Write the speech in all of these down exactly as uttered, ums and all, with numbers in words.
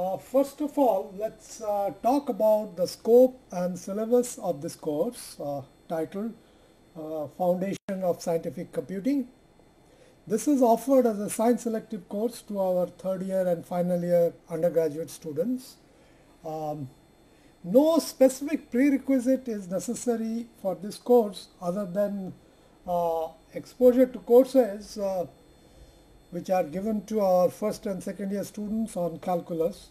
Uh, first of all, let's uh, talk about the scope and syllabus of this course uh, titled uh, Foundation of Scientific Computing. This is offered as a science selective course to our third year and final year undergraduate students. Um, no specific prerequisite is necessary for this course other than uh, exposure to courses uh, which are given to our first and second year students on calculus,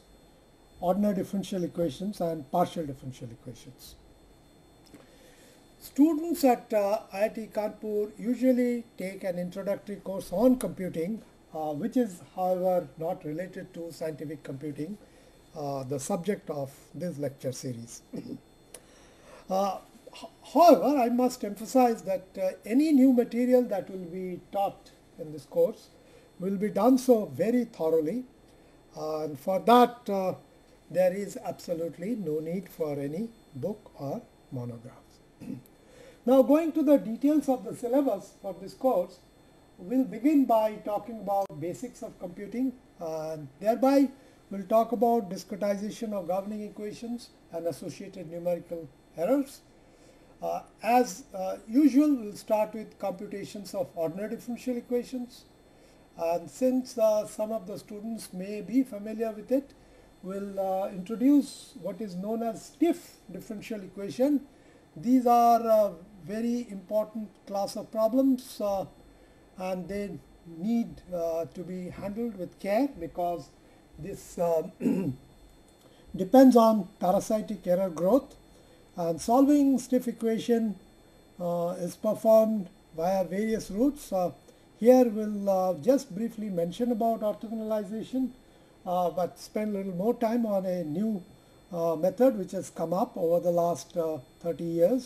ordinary differential equations and partial differential equations. Students at uh, I I T Kanpur usually take an introductory course on computing, uh, which is however not related to scientific computing, uh, the subject of this lecture series. uh, however, I must emphasize that uh, any new material that will be taught in this course will be done so very thoroughly, uh, and for that uh, there is absolutely no need for any book or monographs. Now, going to the details of the syllabus for this course, we'll begin by talking about basics of computing, and thereby we'll talk about discretization of governing equations and associated numerical errors. Uh, as uh, usual, we'll start with computations of ordinary differential equations, and since uh, some of the students may be familiar with it, we'll uh, introduce what is known as stiff differential equation. These are a very important class of problems, uh, and they need uh, to be handled with care because this uh, depends on parasitic error growth, and solving stiff equation uh, is performed via various routes. Uh, Here we'll uh, just briefly mention about orthogonalization, uh, but spend a little more time on a new uh, method which has come up over the last uh, thirty years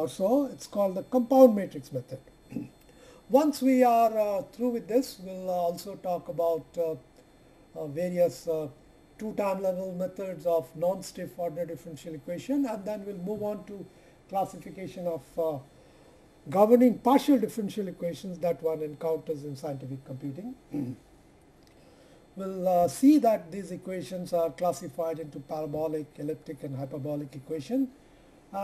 or so. It's called the compound matrix method. Once we are uh, through with this, we'll uh, also talk about uh, uh, various uh, two-time level methods of non-stiff ordinary differential equation, and then we'll move on to classification of uh, governing partial differential equations that one encounters in scientific computing. Mm. We'll uh, see that these equations are classified into parabolic, elliptic and hyperbolic equation.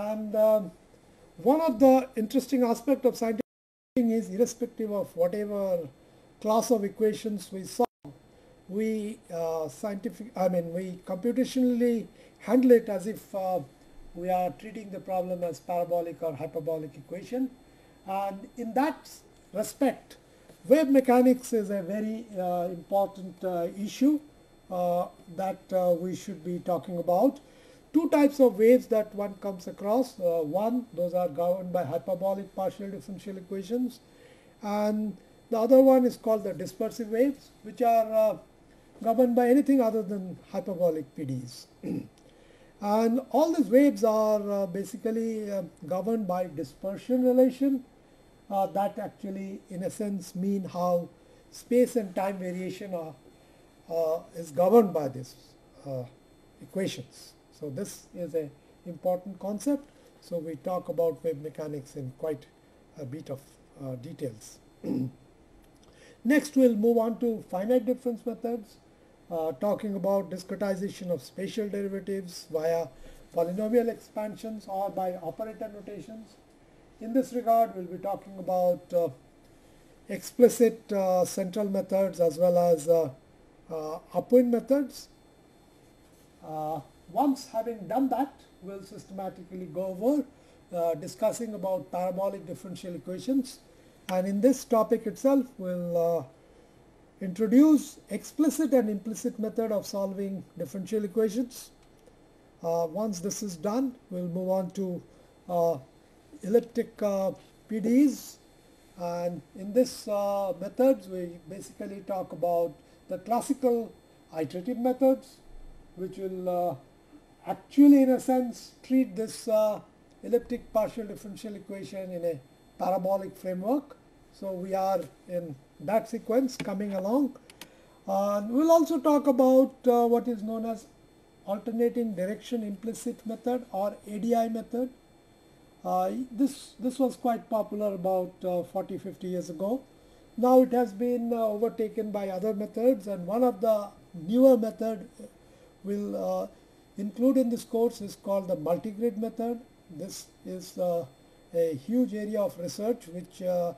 And uh, one of the interesting aspects of scientific computing is, irrespective of whatever class of equations we solve, we uh, scientific, I mean we computationally handle it as if uh, we are treating the problem as parabolic or hyperbolic equation. And in that respect, wave mechanics is a very uh, important uh, issue uh, that uh, we should be talking about. Two types of waves that one comes across. Uh, one, those are governed by hyperbolic partial differential equations, and the other one is called the dispersive waves, which are uh, governed by anything other than hyperbolic P Ds. And all these waves are uh, basically uh, governed by dispersion relation uh, that actually in a sense mean how space and time variation are, uh, is governed by these uh, equations. So this is an important concept. So we talk about wave mechanics in quite a bit of uh, details. Next we'll move on to finite difference methods, Uh, talking about discretization of spatial derivatives via polynomial expansions or by operator notations. In this regard, we'll be talking about uh, explicit uh, central methods as well as uh, uh, upwind methods. Uh, once having done that, we'll systematically go over uh, discussing about parabolic differential equations, and in this topic itself we'll uh, introduce explicit and implicit method of solving differential equations. Uh, once this is done, we'll move on to uh, elliptic uh, P D Es, and in this uh, methods we basically talk about the classical iterative methods, which will uh, actually in a sense treat this uh, elliptic partial differential equation in a parabolic framework. So we are in that sequence coming along. Uh, we'll also talk about uh, what is known as alternating direction implicit method or A D I method. Uh, this, this was quite popular about uh, forty, fifty years ago. Now it has been uh, overtaken by other methods, and one of the newer method will uh, include in this course is called the multigrid method. This is uh, a huge area of research which uh,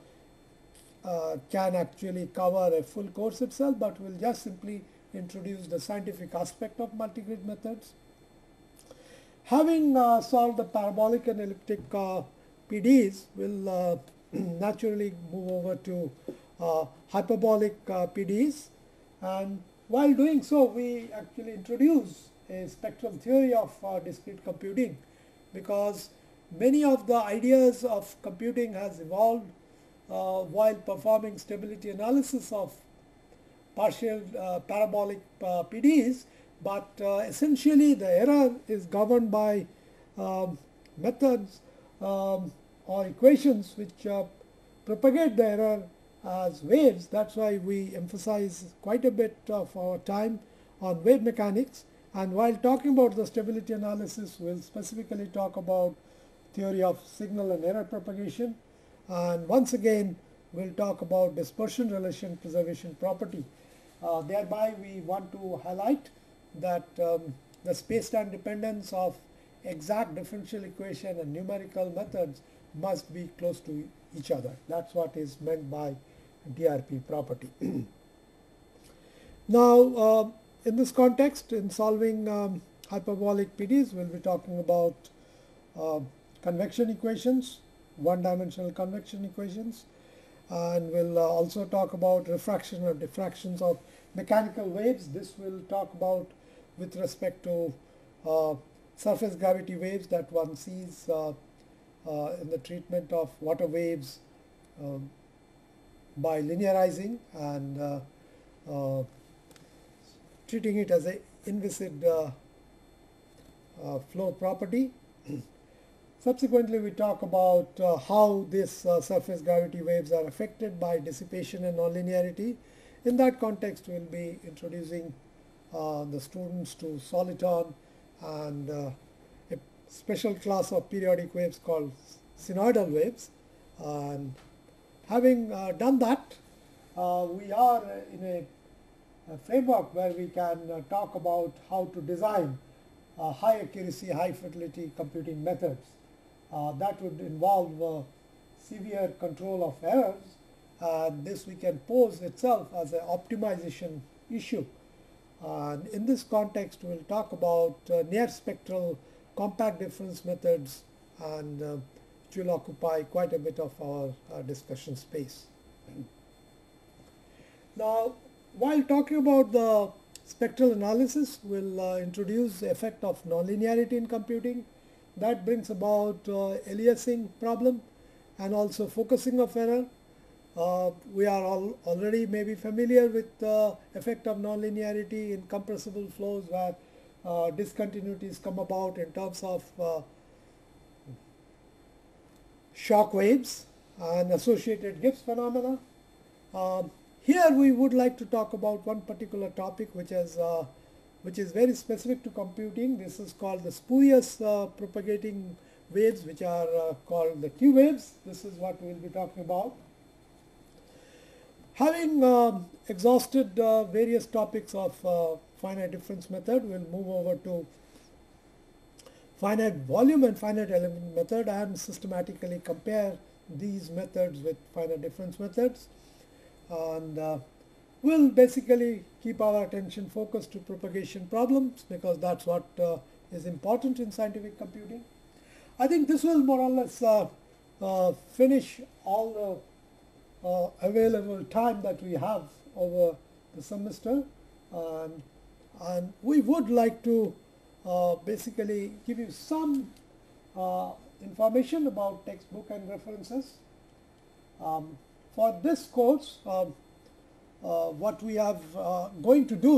uh, can actually cover a full course itself, but will just simply introduce the scientific aspect of multigrid methods. Having uh, solved the parabolic and elliptic uh, P Ds, we'll uh, naturally move over to uh, hyperbolic uh, P Ds, and while doing so, we actually introduce a spectral theory of uh, discrete computing, because many of the ideas of computing has evolved uh, while performing stability analysis of partial uh, parabolic uh, P Ds, but uh, essentially the error is governed by um, methods um, or equations which uh, propagate the error as waves. That's why we emphasize quite a bit of our time on wave mechanics, and while talking about the stability analysis, we'll specifically talk about theory of signal and error propagation, and once again we'll talk about dispersion relation preservation property. Uh, thereby we want to highlight that um, the space-time dependence of exact differential equation and numerical methods must be close to each other. That's what is meant by D R P property. Now, uh, in this context, in solving um, hyperbolic P Ds, we'll be talking about uh, convection equations, one-dimensional convection equations, and we'll uh, also talk about refraction or diffractions of mechanical waves. This we'll talk about with respect to uh, surface gravity waves that one sees uh, uh, in the treatment of water waves um, by linearizing and uh, uh, treating it as an inviscid uh, uh, flow property. Subsequently, we talk about uh, how these uh, surface gravity waves are affected by dissipation and nonlinearity. In that context, we'll be introducing uh, the students to soliton and uh, a special class of periodic waves called sphenoidal waves. And having uh, done that, uh, we are in a, a framework where we can uh, talk about how to design uh, high accuracy, high fidelity computing methods. Uh, that would involve uh, severe control of errors, and this we can pose itself as an optimization issue. And in this context, we'll talk about uh, near spectral compact difference methods, and uh, which will occupy quite a bit of our uh, discussion space. Now, while talking about the spectral analysis, we'll uh, introduce the effect of nonlinearity in computing. That brings about uh, aliasing problem and also focusing of error. Uh, we are all already maybe familiar with the effect of nonlinearity in compressible flows, where uh, discontinuities come about in terms of uh, shock waves and associated Gibbs phenomena. Uh, here we would like to talk about one particular topic which is, uh, which is very specific to computing. This is called the spurious uh, propagating waves, which are uh, called the Q waves. This is what we will be talking about. Having uh, exhausted uh, various topics of uh, finite difference method, we'll move over to finite volume and finite element method and systematically compare these methods with finite difference methods. And uh, we'll basically keep our attention focused to propagation problems, because that's what uh, is important in scientific computing. I think this will more or less uh, uh, finish all the Uh, available time that we have over the semester, and, and we would like to uh, basically give you some uh, information about textbook and references. Um, for this course, uh, uh, what we are uh, going to do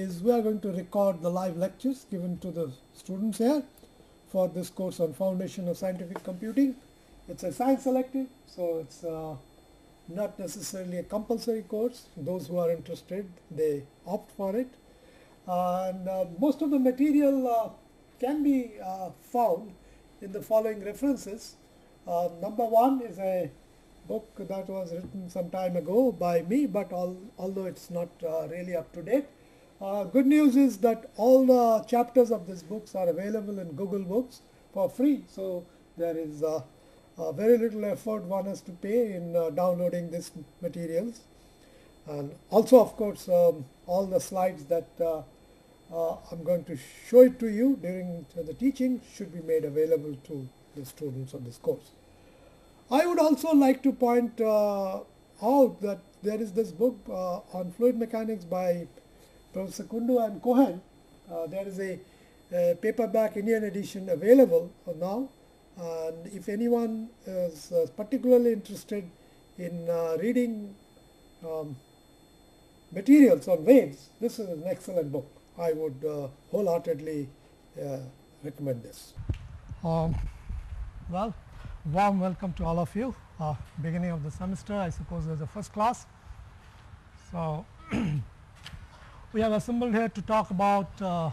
is we are going to record the live lectures given to the students here for this course on Foundation of Scientific Computing. It's a science elective, so it's uh, not necessarily a compulsory course. Those who are interested, they opt for it, and uh, most of the material uh, can be uh, found in the following references. Uh, number one is a book that was written some time ago by me, but all, although it's not uh, really up to date, Uh, good news is that all the chapters of this books are available in Google Books for free, so there is uh, uh, very little effort one has to pay in uh, downloading these materials. And also, of course, um, all the slides that uh, uh, I'm going to show it to you during the teaching should be made available to the students of this course. I would also like to point uh, out that there is this book uh, on fluid mechanics by Professor Kundu and Cohen. Uh, there is a, a paperback Indian edition available for now, and if anyone is uh, particularly interested in uh, reading um, materials on waves, this is an excellent book. I would uh, wholeheartedly uh, recommend this. Um, well, warm welcome to all of you. Uh, beginning of the semester, I suppose, there's a first class. So we have assembled here to talk about uh,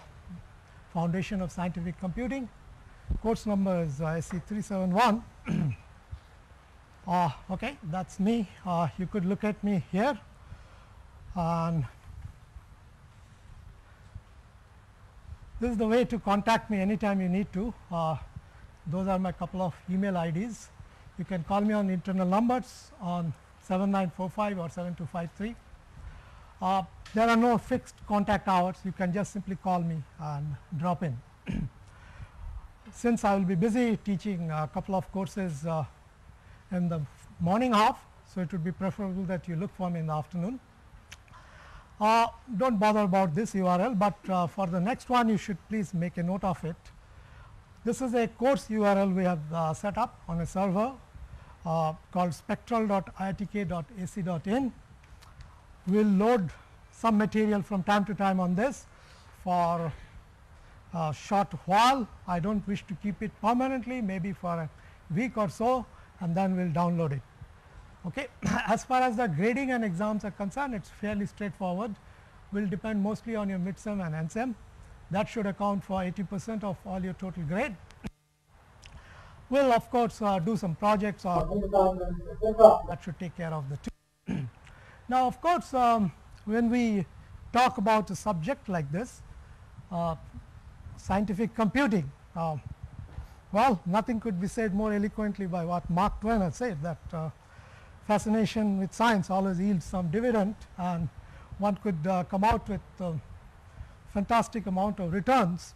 Foundation of Scientific Computing. Course number is uh, I C three seventy-one. uh, okay, that's me. Uh, you could look at me here. And this is the way to contact me anytime you need to. Uh, those are my couple of email I Ds. You can call me on internal numbers on seven nine four five or seven two five three. Uh, There are no fixed contact hours. You can just simply call me and drop in. Since I will be busy teaching a couple of courses uh, in the morning half, so it would be preferable that you look for me in the afternoon. Uh, do not bother about this U R L, but uh, for the next one you should please make a note of it. This is a course U R L we have uh, set up on a server uh, called spectral dot I T K dot A C dot in. We will load some material from time to time on this for a short while. I do not wish to keep it permanently, maybe for a week or so, and then we will download it. Okay. As far as the grading and exams are concerned, it is fairly straightforward. Will depend mostly on your midsem and endsem. That should account for eighty percent of all your total grade. We will of course uh, do some projects or that should take care of the two. Now, of course, um, when we talk about a subject like this, uh, scientific computing, uh, well, nothing could be said more eloquently by what Mark Twain had said, that uh, fascination with science always yields some dividend, and one could uh, come out with a fantastic amount of returns.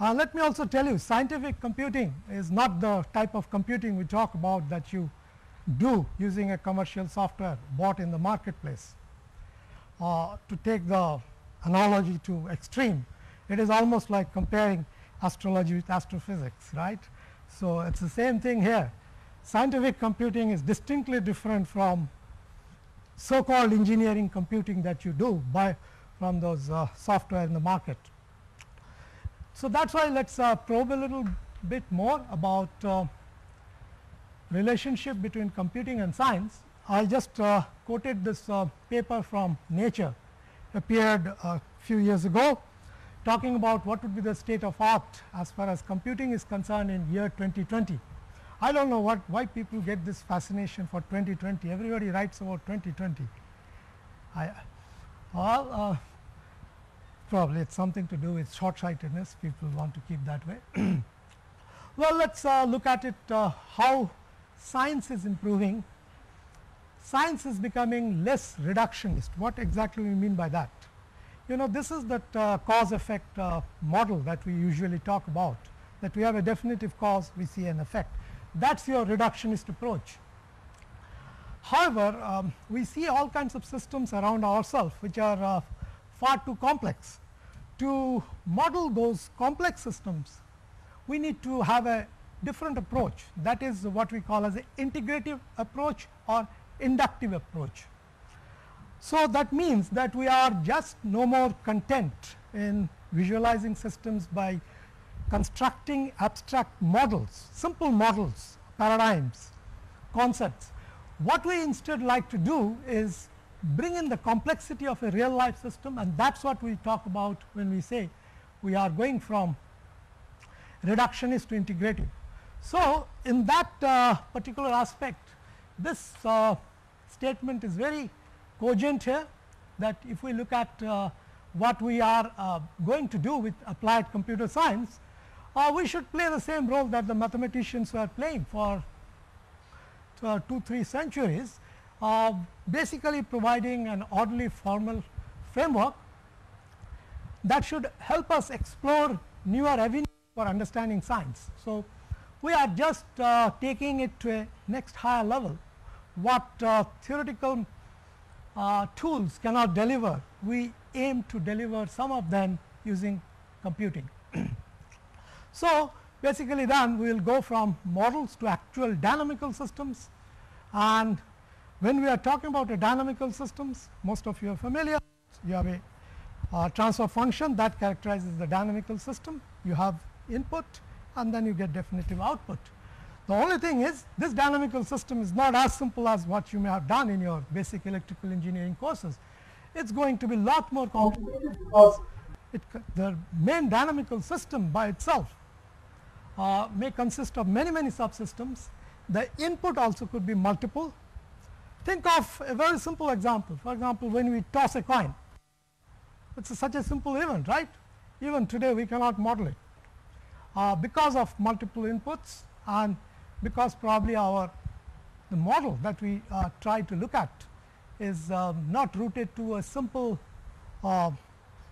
Uh, let me also tell you, scientific computing is not the type of computing we talk about that you do using a commercial software bought in the marketplace. Uh, to take the analogy to extreme, it is almost like comparing astrology with astrophysics, right? So, it is the same thing here. Scientific computing is distinctly different from so called engineering computing that you do buy from those uh, software in the market. So, that is why let us uh, probe a little bit more about uh, relationship between computing and science. I just uh, quoted this uh, paper from Nature, appeared a few years ago, talking about what would be the state of art as far as computing is concerned in year twenty twenty. I do not know what, why people get this fascination for twenty twenty. Everybody writes about twenty twenty. I, well, uh, probably it is something to do with short-sightedness. People want to keep that way. Well, let us uh, look at it uh, how science is improving. Science is becoming less reductionist. What exactly we mean by that? You know, this is that uh, cause effect uh, model that we usually talk about, that we have a definitive cause, we see an effect. That is your reductionist approach. However, um, we see all kinds of systems around ourselves which are uh, far too complex. To model those complex systems, we need to have a different approach, that is what we call as an integrative approach or inductive approach. So, that means that we are just no more content in visualizing systems by constructing abstract models, simple models, paradigms, concepts. What we instead like to do is bring in the complexity of a real life system, and that is what we talk about when we say we are going from reductionist to integrative. So, in that uh, particular aspect, this uh, statement is very cogent here, that if we look at uh, what we are uh, going to do with applied computer science, uh, we should play the same role that the mathematicians were playing for uh, two, three centuries, uh, basically providing an orderly formal framework that should help us explore newer avenues for understanding science. So, we are just uh, taking it to a next higher level. What uh, theoretical uh, tools cannot deliver, we aim to deliver some of them using computing. So, basically then we will go from models to actual dynamical systems, and when we are talking about a dynamical systems, most of you are familiar. You have a uh, transfer function that characterizes the dynamical system. You have input and then you get definitive output. The only thing is, this dynamical system is not as simple as what you may have done in your basic electrical engineering courses. It is going to be lot more complicated, because it, the main dynamical system by itself uh, may consist of many, many subsystems. The input also could be multiple. Think of a very simple example. For example, when we toss a coin, it is such a simple event, right? Even today we cannot model it uh, because of multiple inputs, and because probably our the model that we uh, try to look at is uh, not rooted to a simple uh,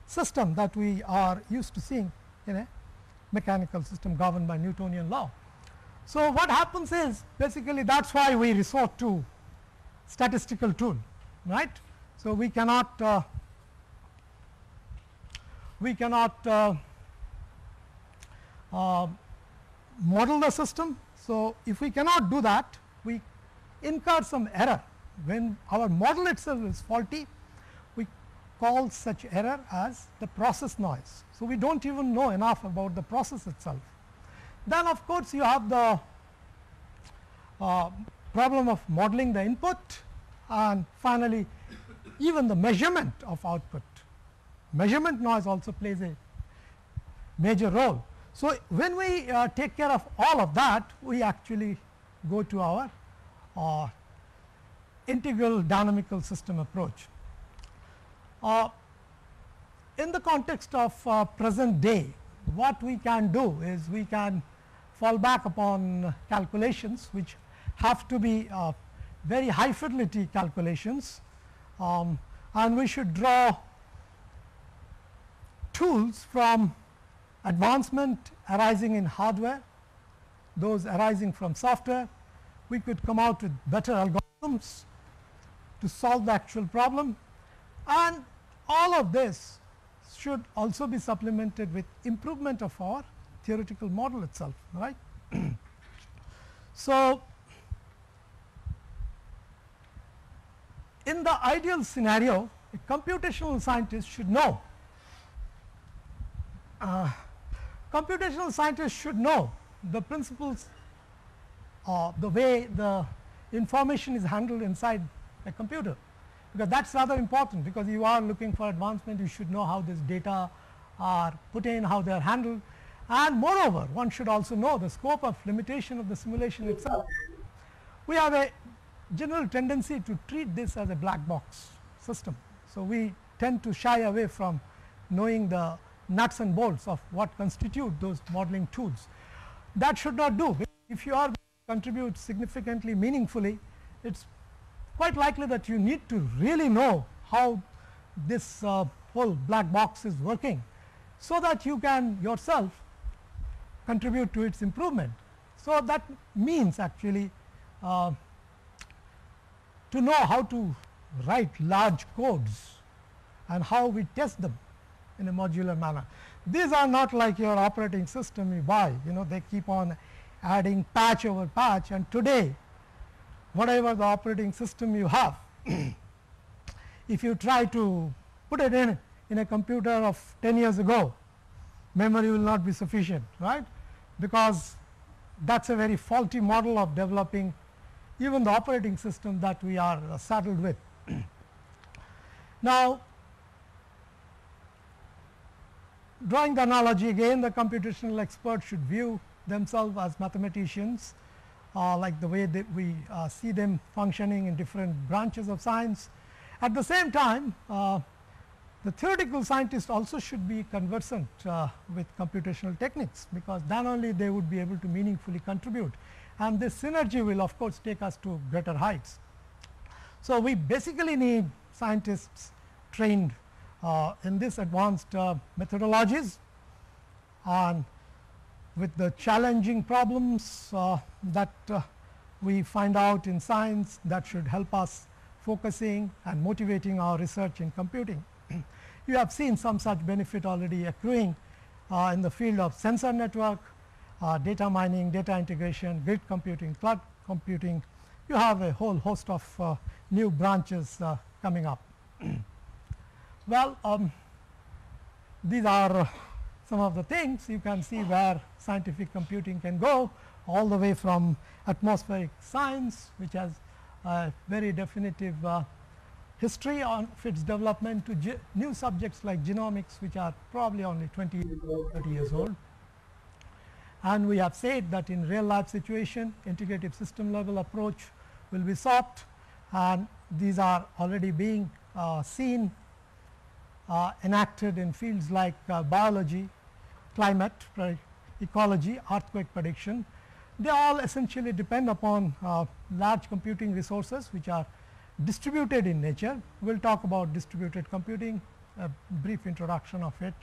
system that we are used to seeing in a mechanical system governed by Newtonian law. So, what happens is basically that is why we resort to statistical tool, right. So, we cannot uh, we cannot uh, uh, model the system. So, if we cannot do that, we incur some error. When our model itself is faulty, we call such error as the process noise. So, we do not even know enough about the process itself. Then of course, you have the uh, problem of modeling the input, and finally, even the measurement of output. Measurement noise also plays a major role. So, when we uh, take care of all of that, we actually go to our uh, integral dynamical system approach. Uh, in the context of uh, present day, what we can do is we can fall back upon calculations which have to be uh, very high fidelity calculations, um, and we should draw tools from advancement arising in hardware, those arising from software. We could come out with better algorithms to solve the actual problem, and all of this should also be supplemented with improvement of our theoretical model itself, right. So, in the ideal scenario, a computational scientist should know uh, computational scientists should know the principles, uh, the way the information is handled inside a computer, because that is rather important. Because you are looking for advancement, you should know how this data are put in, how they are handled, and moreover one should also know the scope of limitation of the simulation itself. We have a general tendency to treat this as a black box system. So, we tend to shy away from knowing the nuts and bolts of what constitute those modeling tools. That should not do. If you are going to contribute significantly meaningfully, it is quite likely that you need to really know how this uh, whole black box is working, so that you can yourself contribute to its improvement. So, that means actually uh, to know how to write large codes and how we test them in a modular manner. These are not like your operating system you buy, you know, they keep on adding patch over patch, and today whatever the operating system you have, if you try to put it in in a computer of ten years ago, memory will not be sufficient, right, because that is a very faulty model of developing even the operating system that we are uh, saddled with. Now, drawing the analogy again, the computational experts should view themselves as mathematicians, uh, like the way that we uh, see them functioning in different branches of science. At the same time, uh, The theoretical scientist also should be conversant uh, with computational techniques, because then only they would be able to meaningfully contribute, and this synergy will of course take us to greater heights. So, we basically need scientists trained uh, in these advanced uh, methodologies and with the challenging problems uh, that uh, we find out in science, that should help us focusing and motivating our research in computing. You have seen some such benefit already accruing uh, in the field of sensor network, uh, data mining, data integration, grid computing, cloud computing. You have a whole host of uh, new branches uh, coming up. Well, um, these are some of the things you can see where scientific computing can go, all the way from atmospheric science, which has a very definitive uh, history on its development, to new subjects like genomics, which are probably only twenty years old, thirty years old. And we have said that in real life situation, integrative system level approach will be sought, and these are already being uh, seen, uh, enacted in fields like uh, biology, climate, ecology, earthquake prediction. They all essentially depend upon uh, large computing resources which are distributed in nature. We will talk about distributed computing, a brief introduction of it.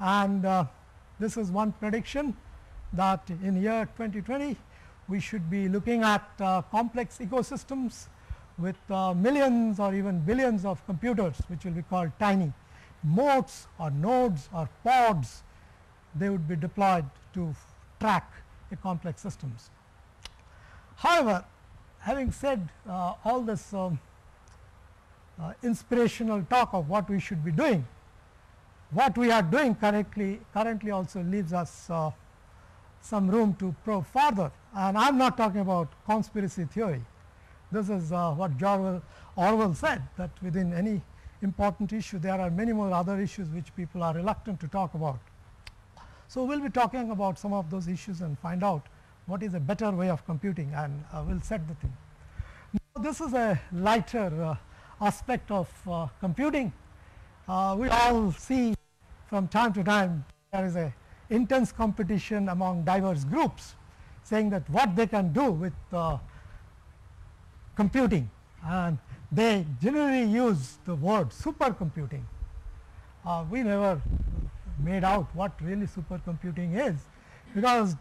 And uh, this is one prediction that in year twenty twenty, we should be looking at uh, complex ecosystems with uh, millions or even billions of computers, which will be called tiny modes or nodes or pods. They would be deployed to track a complex systems. However, having said uh, all this um, uh, inspirational talk of what we should be doing, what we are doing currently, currently also leaves us uh, some room to probe further. And I am not talking about conspiracy theory. This is uh, what George Orwell said, that within any important issue, there are many more other issues which people are reluctant to talk about. So, we will be talking about some of those issues and find out what is a better way of computing, and uh, we will set the thing. Now, this is a lighter uh, aspect of uh, computing. Uh, we all see from time to time there is a intense competition among diverse groups saying that what they can do with uh, computing, and they generally use the word supercomputing. Uh, we never made out what really supercomputing is, because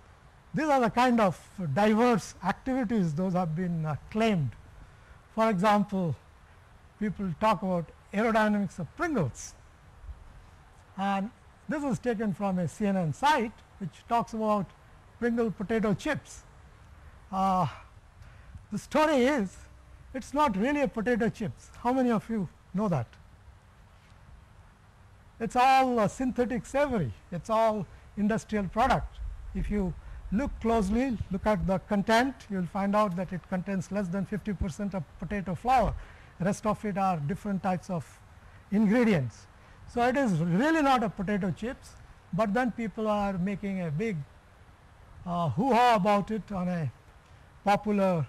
these are the kind of diverse activities those have been uh, claimed. For example, people talk about aerodynamics of Pringles, and this is taken from a C N N site which talks about Pringle potato chips. Uh, the story is, it is not really a potato chips. How many of you know that? It is all uh, synthetic savory, it is all industrial product. If you look closely, look at the content, you will find out that it contains less than fifty percent of potato flour, rest of it are different types of ingredients. So, it is really not a potato chips, but then people are making a big uh, hoo-ha about it on a popular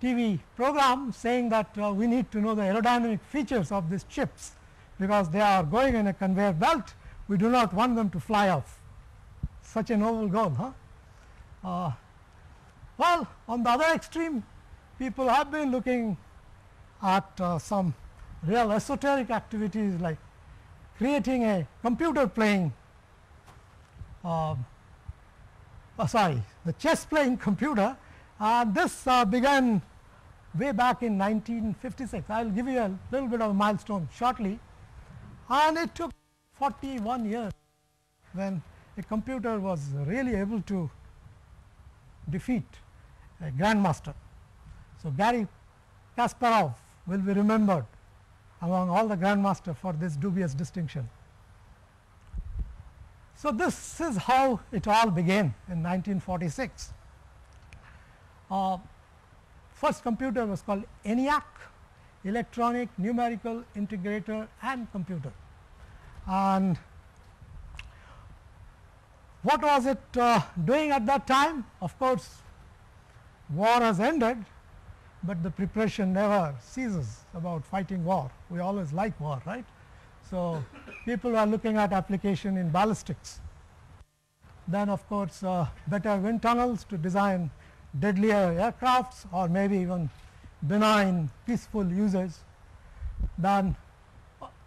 T V program, saying that uh, we need to know the aerodynamic features of these chips, because they are going in a conveyor belt, we do not want them to fly off. Such a novel goal, huh? Uh, well, on the other extreme, people have been looking at uh, some real esoteric activities like creating a computer playing, uh, oh sorry, the chess playing computer. Uh, this uh, began way back in nineteen fifty-six. I will give you a little bit of a milestone shortly, and it took forty-one years when a computer was really able to defeat a grandmaster. So, Gary Kasparov will be remembered among all the grandmasters for this dubious distinction. So, this is how it all began in nineteen forty-six. Uh, first computer was called ENIAC, Electronic Numerical Integrator and Computer. And what was it uh, doing at that time? Of course, war has ended, but the preparation never ceases about fighting war. We always like war, right? So people are looking at application in ballistics. Then of course, uh, better wind tunnels to design deadlier aircrafts, or maybe even benign peaceful users. Then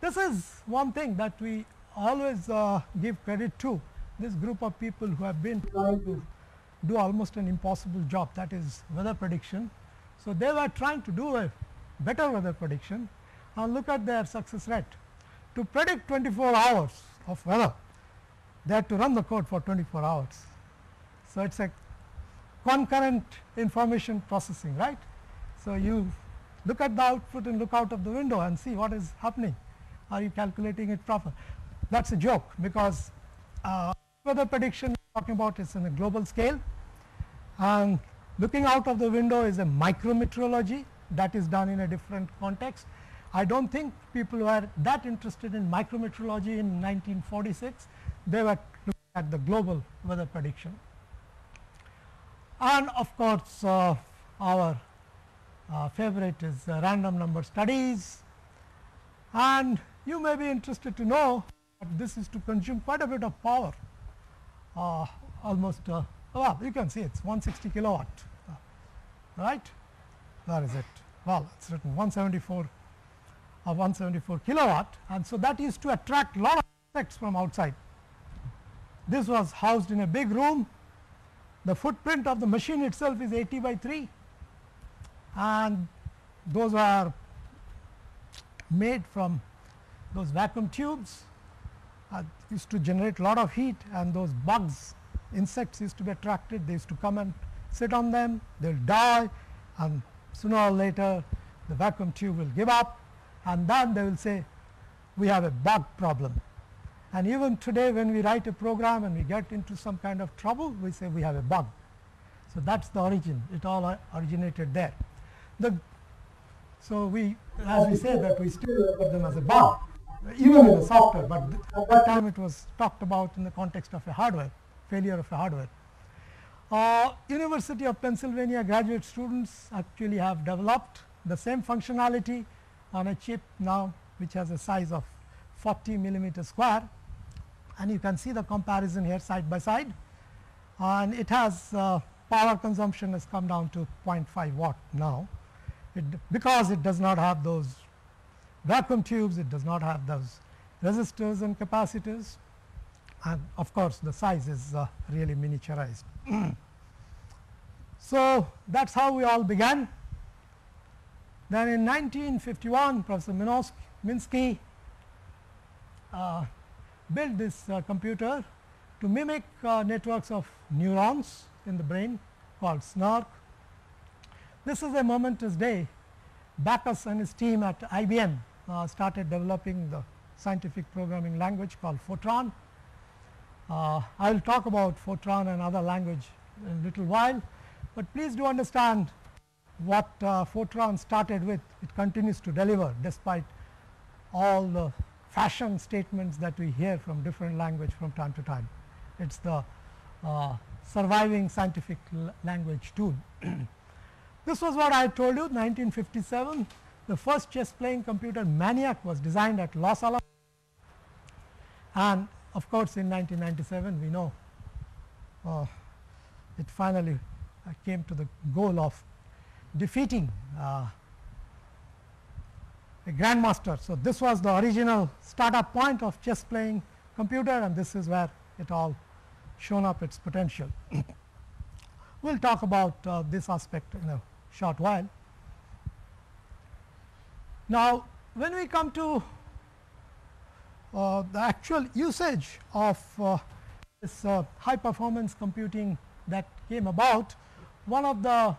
this is one thing that we always uh, give credit to this group of people who have been trying to do almost an impossible job, that is weather prediction. So they were trying to do a better weather prediction, and look at their success rate. To predict twenty-four hours of weather, they had to run the code for twenty-four hours. So it's a concurrent information processing, right? So you look at the output and look out of the window and see what is happening. Are you calculating it proper? That's a joke, because uh, weather prediction we're talking about is on a global scale, and looking out of the window is a micrometeorology that is done in a different context. I don't think people were that interested in micrometeorology in nineteen forty-six. They were looking at the global weather prediction. And of course, uh, our uh, favorite is uh, random number studies. And you may be interested to know that this is to consume quite a bit of power, uh, almost, uh, well, you can see it is one hundred sixty kilowatt, uh, right? Where is it? Well, it is written one hundred seventy-four, uh, one hundred seventy-four kilowatt, and so that used to attract a lot of insects from outside. This was housed in a big room. The footprint of the machine itself is eighty by three, and those are made from those vacuum tubes, uh, used to generate a lot of heat, and those bugs, insects used to be attracted. They used to come and sit on them. They will die, and sooner or later the vacuum tube will give up, and then they will say, we have a bug problem. And even today when we write a program and we get into some kind of trouble, we say we have a bug. So that is the origin, it all originated there. The, so we, as we say that we still look at them as a bug, even in the software, but at that time it was talked about in the context of a hardware, failure of a hardware. Uh, University of Pennsylvania graduate students actually have developed the same functionality on a chip now, which has a size of forty millimeter square. And you can see the comparison here side by side, and it has uh, power consumption has come down to zero point five watt now, it, because it does not have those vacuum tubes, it does not have those resistors and capacitors, and of course the size is uh, really miniaturized. So that is how we all began. Then in nineteen fifty-one, Professor Minosk Minsky Uh, built this uh, computer to mimic uh, networks of neurons in the brain called SNARC. This is a momentous day. Backus and his team at I B M uh, started developing the scientific programming language called Fortran. Uh, I will talk about Fortran and other language in a little while, but please do understand what uh, Fortran started with. It continues to deliver despite all the fashion statements that we hear from different language from time to time. It is the uh, surviving scientific language tool. This was what I told you, nineteen fifty-seven, the first chess playing computer Maniac was designed at Los Alamos, and of course in nineteen ninety-seven we know uh, it finally uh, came to the goal of defeating uh, a grandmaster. So this was the original startup point of chess playing computer, and this is where it all shown up its potential. We will talk about uh, this aspect in a short while. Now when we come to uh, the actual usage of uh, this uh, high performance computing that came about, one of the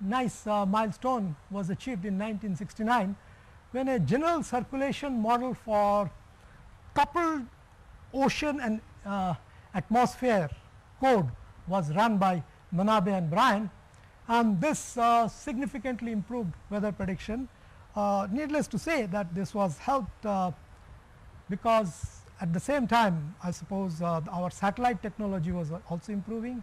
nice uh, milestone was achieved in nineteen sixty-nine. When a general circulation model for coupled ocean and uh, atmosphere code was run by Manabe and Brian, and this uh, significantly improved weather prediction. Uh, needless to say that this was helped uh, because at the same time I suppose uh, our satellite technology was also improving,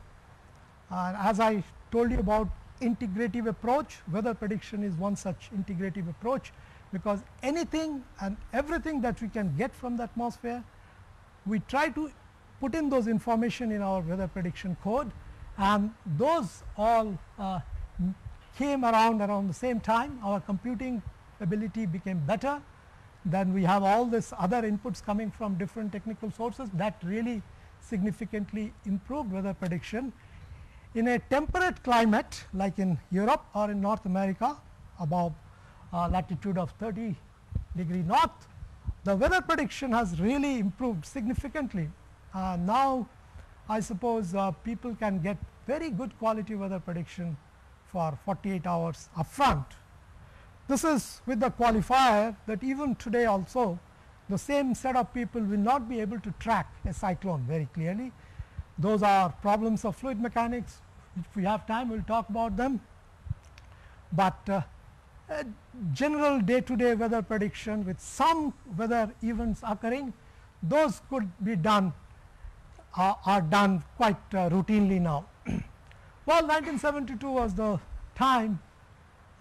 and uh, as I told you about integrative approach, weather prediction is one such integrative approach. because anything and everything that we can get from the atmosphere, we try to put in those information in our weather prediction code, and those all uh, came around around the same time. Our computing ability became better. Then we have all this other inputs coming from different technical sources that really significantly improved weather prediction. In a temperate climate like in Europe or in North America above uh, latitude of thirty degree north, the weather prediction has really improved significantly. Uh, now I suppose uh, people can get very good quality weather prediction for forty-eight hours upfront. This is with the qualifier that even today also the same set of people will not be able to track a cyclone very clearly. Those are problems of fluid mechanics. If we have time, we will talk about them. But uh, a general day to day weather prediction with some weather events occurring, those could be done, uh, are done quite uh, routinely now. Well, nineteen seventy-two was the time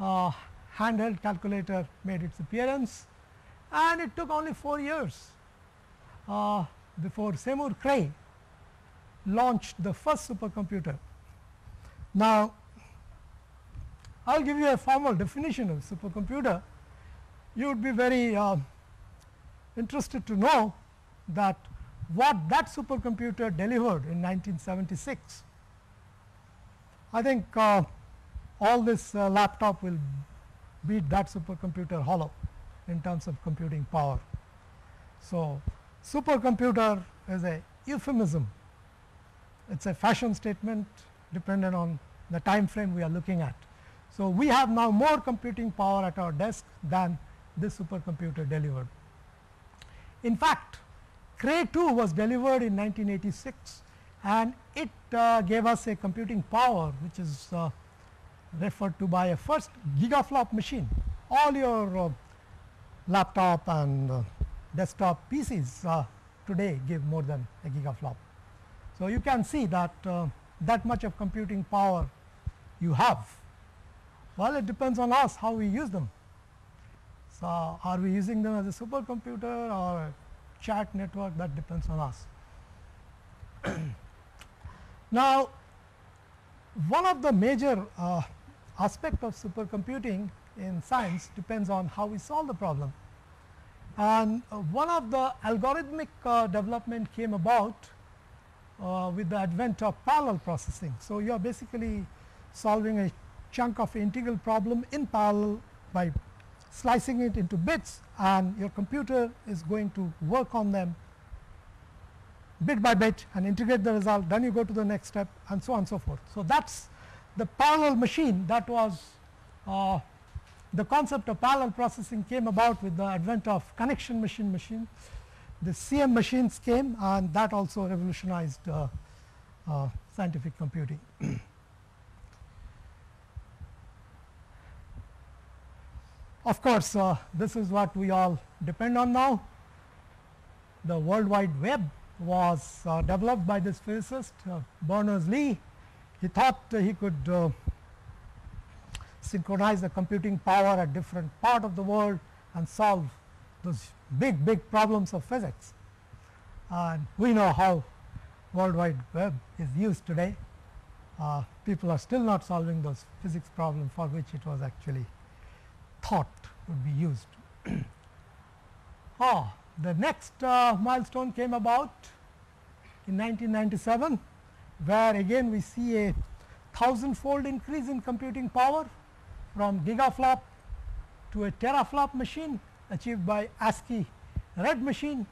uh, handheld calculator made its appearance, and it took only four years uh, before Seymour Cray launched the first supercomputer. Now, I will give you a formal definition of supercomputer. You would be very uh, interested to know that what that supercomputer delivered in nineteen seventy-six. I think uh, all this uh, laptop will beat that supercomputer hollow in terms of computing power. So, supercomputer is a euphemism. It is a fashion statement dependent on the time frame we are looking at. So, we have now more computing power at our desk than this supercomputer delivered. In fact, Cray two was delivered in nineteen eighty-six, and it uh, gave us a computing power which is uh, referred to by a first gigaflop machine. All your uh, laptop and uh, desktop P Cs uh, today give more than a gigaflop. So, you can see that uh, that much of computing power you have. Well, it depends on us how we use them. So, are we using them as a supercomputer or a chat network? That depends on us. Now, one of the major uh, aspect of supercomputing in science depends on how we solve the problem. And uh, one of the algorithmic uh, development came about Uh, with the advent of parallel processing. So, you are basically solving a chunk of integral problem in parallel by slicing it into bits, and your computer is going to work on them bit by bit and integrate the result. Then you go to the next step and so on and so forth. So, that is the parallel machine. That was uh, the concept of parallel processing came about with the advent of connection machine machine. The C M machines came, and that also revolutionized uh, uh, scientific computing. Of course, uh, this is what we all depend on now. The World Wide Web was uh, developed by this physicist uh, Berners-Lee. He thought uh, he could uh, synchronize the computing power at different parts of the world and solve those big, big problems of physics, and we know how World Wide Web is used today. Uh, people are still not solving those physics problems for which it was actually thought would be used. Oh, the next uh, milestone came about in nineteen ninety-seven, where again we see a thousand-fold increase in computing power from gigaflop to a teraflop machine, achieved by ASCII Red machine.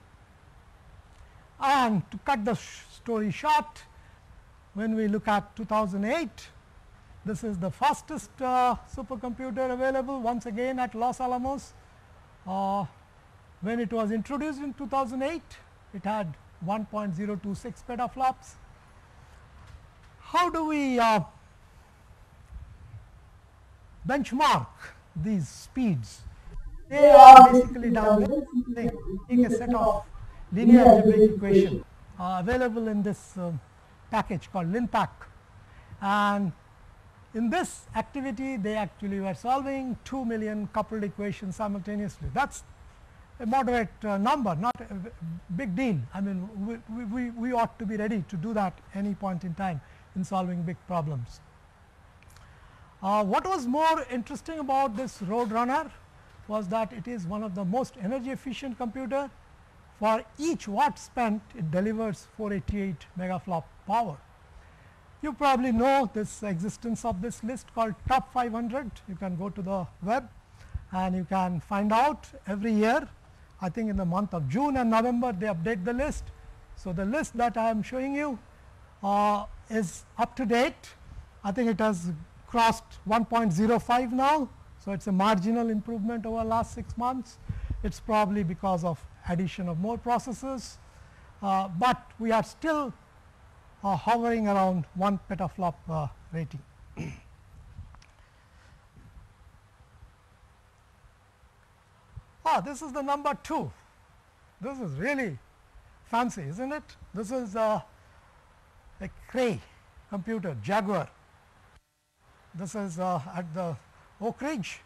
And to cut the sh story short, when we look at two thousand eight, this is the fastest uh, supercomputer available once again at Los Alamos. Uh, when it was introduced in two thousand eight, it had one point zero two six petaflops. How do we uh, benchmark these speeds? They are basically downloading a set of linear algebraic equations uh, available in this uh, package called LINPACK, and In this activity, they actually were solving two million coupled equations simultaneously. That's a moderate uh, number, not a big deal. I mean, we, we, we ought to be ready to do that any point in time in solving big problems. Uh, what was more interesting about this Roadrunner was that it is one of the most energy efficient computer. For each watt spent, it delivers four hundred eighty-eight megaflop power. You probably know this existence of this list called top five hundred. You can go to the web and you can find out every year. I think in the month of June and November they update the list. So, the list that I am showing you uh, is up to date. I think it has crossed one point zero five now. So, it is a marginal improvement over last six months. It is probably because of addition of more processors, uh, but we are still uh, hovering around one petaflop uh, rating. Ah, this is the number two. This is really fancy, isn't it? This is uh, a Cray computer, Jaguar. This is uh, at the Oak Ridge.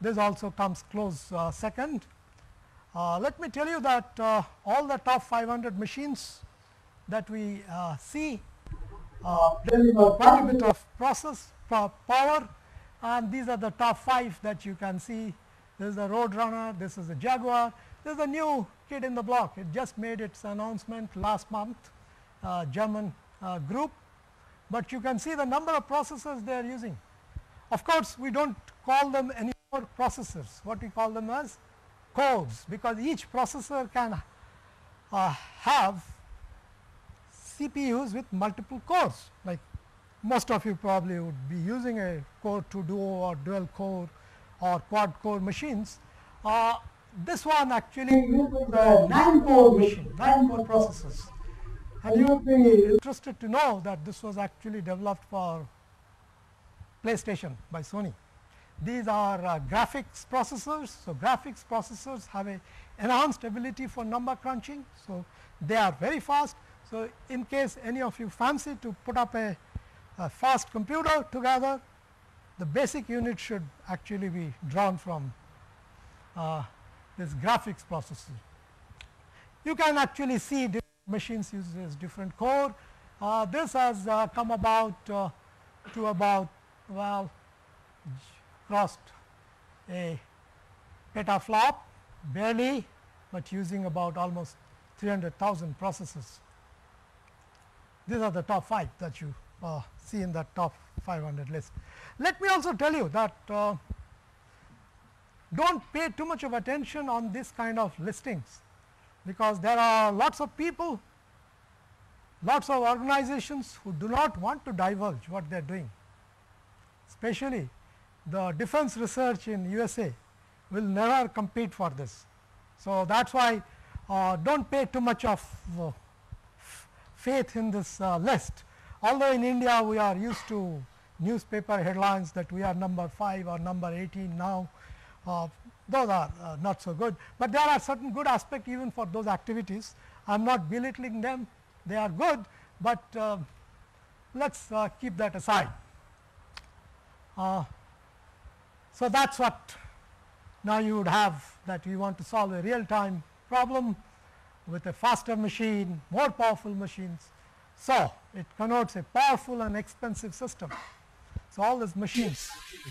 This also comes close uh, second. Uh, let me tell you that uh, all the top five hundred machines that we uh, see uh, deliver quite a bit of process power, and these are the top five that you can see. This is the Roadrunner, this is the Jaguar, this is the new kid in the block. It just made its announcement last month, uh, German uh, group, but you can see the number of processors they are using. Of course, we do not call them any more processors, what we call them as cores, because each processor can uh, have C P Us with multiple cores. Like most of you probably would be using a core two duo or dual core or quad core machines. Uh, this one actually uses a nine core machine, nine core processors. And you would be interested to know that this was actually developed for PlayStation by Sony. These are uh, graphics processors. So, graphics processors have a enhanced ability for number crunching. So, they are very fast. So, in case any of you fancy to put up a, a fast computer together, the basic unit should actually be drawn from uh, this graphics processor. You can actually see different machines uses different core. Uh, this has uh, come about uh, to about, well, crossed a petaflop barely, but using about almost three hundred thousand processes. These are the top five that you uh, see in that top five hundred list. Let me also tell you that uh, do not pay too much of attention on this kind of listings, because there are lots of people, lots of organizations who do not want to divulge what they are doing. Especially the defense research in U S A will never compete for this. So, that is why uh, do not pay too much of uh, faith in this uh, list. Although in India, we are used to newspaper headlines that we are number five or number eighteen now, uh, those are uh, not so good. But there are certain good aspects even for those activities. I am not belittling them, they are good, but uh, let us uh, keep that aside. Uh, So, that is what now you would have, that we want to solve a real time problem with a faster machine, more powerful machines. So, it connotes a powerful and expensive system. So, all these machines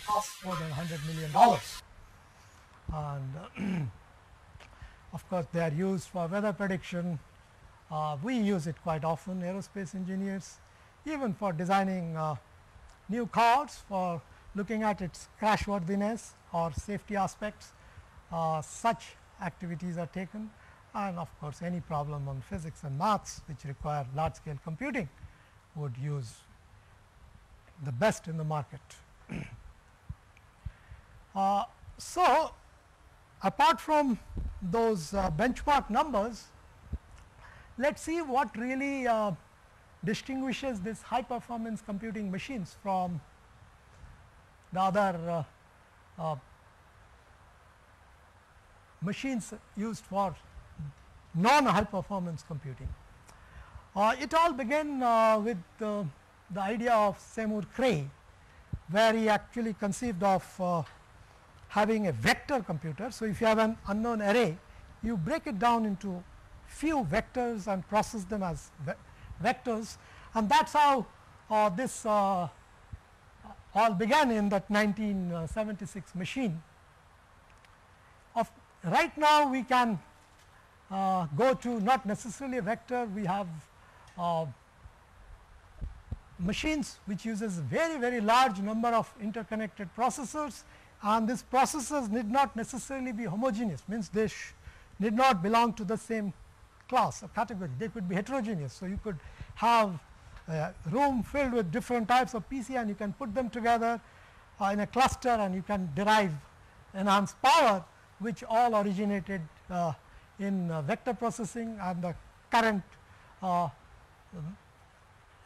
cost more than one hundred million dollars, and of course, they are used for weather prediction. Uh, we use it quite often, aerospace engineers, even for designing uh, new cars, for looking at its crashworthiness or safety aspects. Uh, such activities are taken, and of course, any problem on physics and maths which require large scale computing would use the best in the market. uh, so, apart from those uh, benchmark numbers, let us see what really uh, distinguishes these high performance computing machines from the other uh, uh, machines used for non high performance computing. Uh, it all began uh, with uh, the idea of Seymour Cray, where he actually conceived of uh, having a vector computer. So, if you have an unknown array, you break it down into few vectors and process them as ve vectors, and that is how uh, this uh, all began in that nineteen seventy-six machine. Of right now, we can uh, go to not necessarily a vector, we have uh, machines which uses very very large number of interconnected processors, and these processors need not necessarily be homogeneous, means they need not belong to the same class or category, they could be heterogeneous. So, you could have a room filled with different types of P C, and you can put them together uh, in a cluster, and you can derive enhanced power, which all originated uh, in uh, vector processing, and the current uh,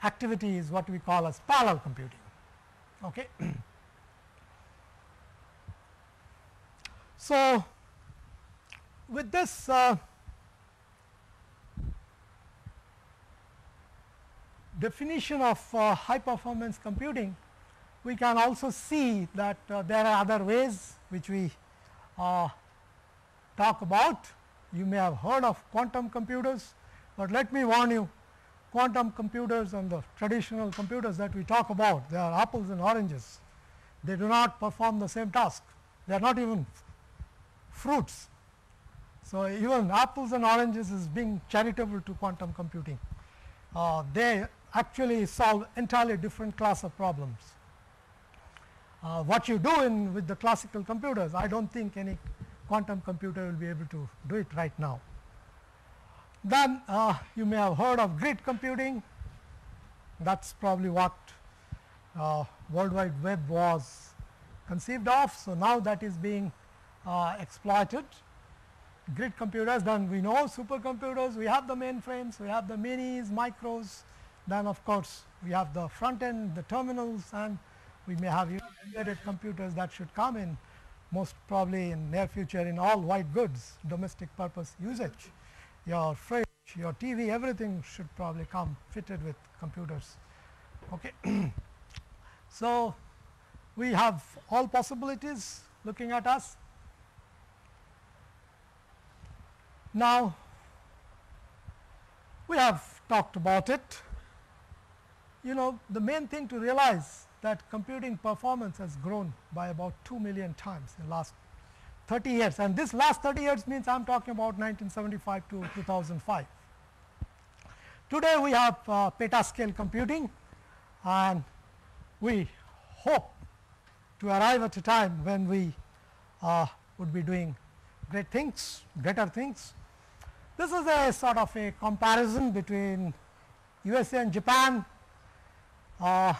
activity is what we call as parallel computing. Okay. So, with this uh, definition of uh, high performance computing, we can also see that uh, there are other ways which we uh, talk about. You may have heard of quantum computers, but let me warn you, quantum computers and the traditional computers that we talk about, they are apples and oranges. They do not perform the same task, they are not even fruits. So, even apples and oranges is being charitable to quantum computing. Uh, they actually solve entirely different class of problems. Uh, what you do in with the classical computers, I do not think any quantum computer will be able to do it right now. Then uh, you may have heard of grid computing, that is probably what uh, World Wide Web was conceived of. So, now that is being uh, exploited. Grid computers, then we know supercomputers, we have the mainframes, we have the minis, micros, then of course, we have the front end, the terminals, and we may have embedded computers that should come in most probably in near future in all white goods, domestic purpose usage. Your fridge, your T V, everything should probably come fitted with computers. Okay. So, we have all possibilities looking at us. Now, we have talked about it. You know, the main thing to realize that computing performance has grown by about two million times in the last thirty years, and this last thirty years means I am talking about nineteen seventy-five to two thousand five. Today, we have uh, petascale computing, and we hope to arrive at a time when we uh, would be doing great things, greater things. This is a sort of a comparison between U S A and Japan. Uh,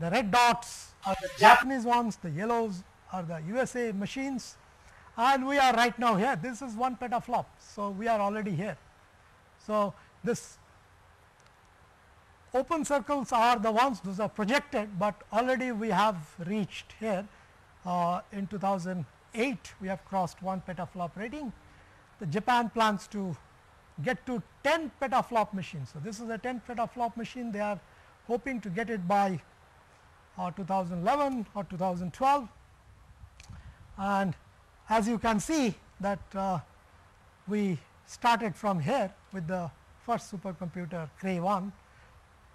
the red dots are the Japanese ones, the yellows are the U S A machines, and we are right now here. This is one petaflop. So, we are already here. So, this open circles are the ones those are projected, but already we have reached here uh, in two thousand eight we have crossed one petaflop rating. The Japan plans to get to ten petaflop machines. So, this is a ten petaflop machine, they are hoping to get it by uh, two thousand eleven or two thousand twelve, and as you can see that uh, we started from here with the first supercomputer Cray one,